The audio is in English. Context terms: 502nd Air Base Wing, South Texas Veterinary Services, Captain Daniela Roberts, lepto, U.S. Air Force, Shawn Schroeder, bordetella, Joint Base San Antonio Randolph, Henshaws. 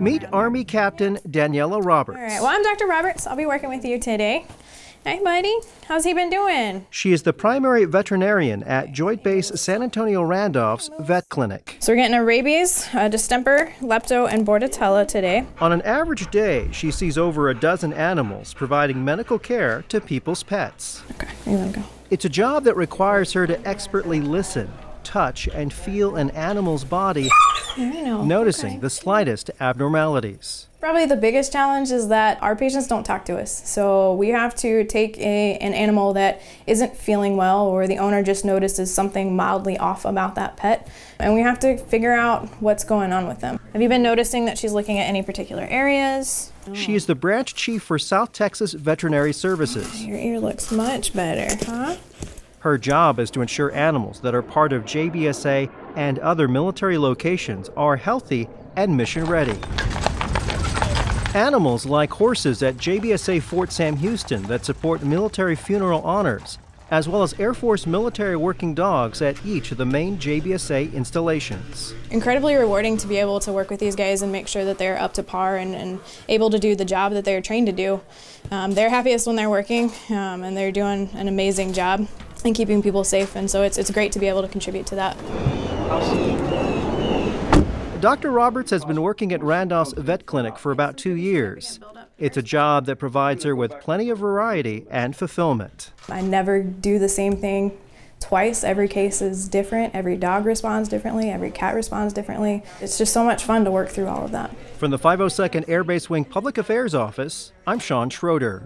Meet Army Captain Daniela Roberts. All right, well, I'm Dr. Roberts. I'll be working with you today. Hey, buddy. How's he been doing? She is the primary veterinarian at Joint Base San Antonio Randolph's vet clinic. So we're getting a rabies, a distemper, lepto, and bordetella today. On an average day, she sees over a dozen animals, providing medical care to people's pets. Okay, here we go. It's a job that requires her to expertly listen, touch, and feel an animal's body, noticing the slightest abnormalities. Probably the biggest challenge is that our patients don't talk to us. So we have to take an animal that isn't feeling well, or the owner just notices something mildly off about that pet, and we have to figure out what's going on with them. Have you been noticing that she's looking at any particular areas? Oh. She is the branch chief for South Texas Veterinary Services. Oh, your ear looks much better, huh? Her job is to ensure animals that are part of JBSA and other military locations are healthy and mission ready. Animals like horses at JBSA Fort Sam Houston that support military funeral honors, as well as Air Force military working dogs at each of the main JBSA installations. Incredibly rewarding to be able to work with these guys and make sure that they're up to par and able to do the job that they're trained to do. They're happiest when they're working, and they're doing an amazing job in keeping people safe, and so it's great to be able to contribute to that. Dr. Roberts has been working at Randolph's vet clinic for about 2 years. It's a job that provides her with plenty of variety and fulfillment. I never do the same thing twice. Every case is different. Every dog responds differently. Every cat responds differently. It's just so much fun to work through all of that. From the 502nd Air Base Wing Public Affairs Office, I'm Shawn Schroeder.